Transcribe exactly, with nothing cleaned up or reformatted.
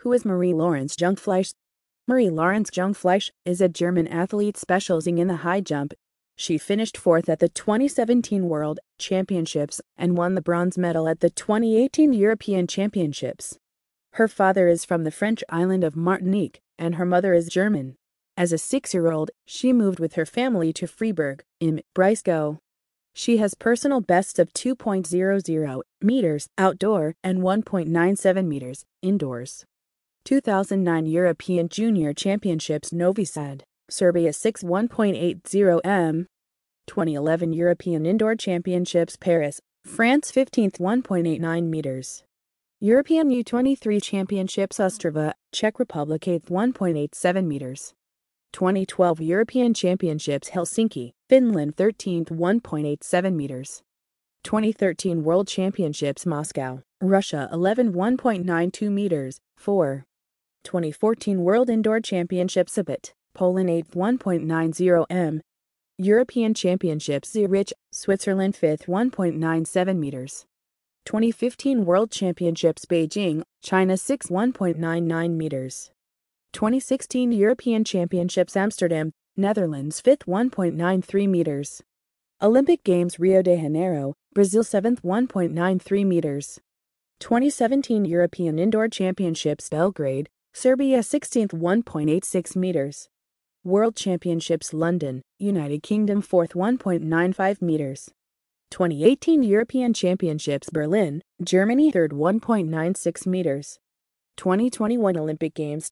Who is Marie-Laurence Jungfleisch? Marie-Laurence Jungfleisch is a German athlete specializing in the high jump. She finished fourth at the twenty seventeen World Championships and won the bronze medal at the twenty eighteen European Championships. Her father is from the French island of Martinique, and her mother is German. As a six-year-old, she moved with her family to Freiburg im Breisgau. She has personal bests of two point zero zero meters outdoor and one point nine seven meters indoors. two thousand nine European Junior Championships Novi Sad, Serbia six one point eight zero meters. twenty eleven European Indoor Championships Paris, France fifteenth one point eight nine meters. European U twenty-three Championships Ostrava, Czech Republic eighth one point eight seven meters. twenty twelve European Championships Helsinki, Finland thirteenth one point eight seven meters. twenty thirteen World Championships Moscow, Russia eleven one point nine two meters, four. twenty fourteen World Indoor Championships Sopot, Poland eighth one point nine zero meters. European Championships Zurich, Switzerland fifth one point nine seven meters. twenty fifteen World Championships Beijing, China sixth one point nine nine meters. twenty sixteen European Championships Amsterdam, Netherlands fifth one point nine three meters. Olympic Games Rio de Janeiro, Brazil seventh one point nine three meters. twenty seventeen European Indoor Championships Belgrade, Serbia sixteenth one point eight six meters. World Championships London, United Kingdom fourth one point nine five meters. twenty eighteen European Championships Berlin, Germany third one point nine six meters. twenty twenty-one Olympic Games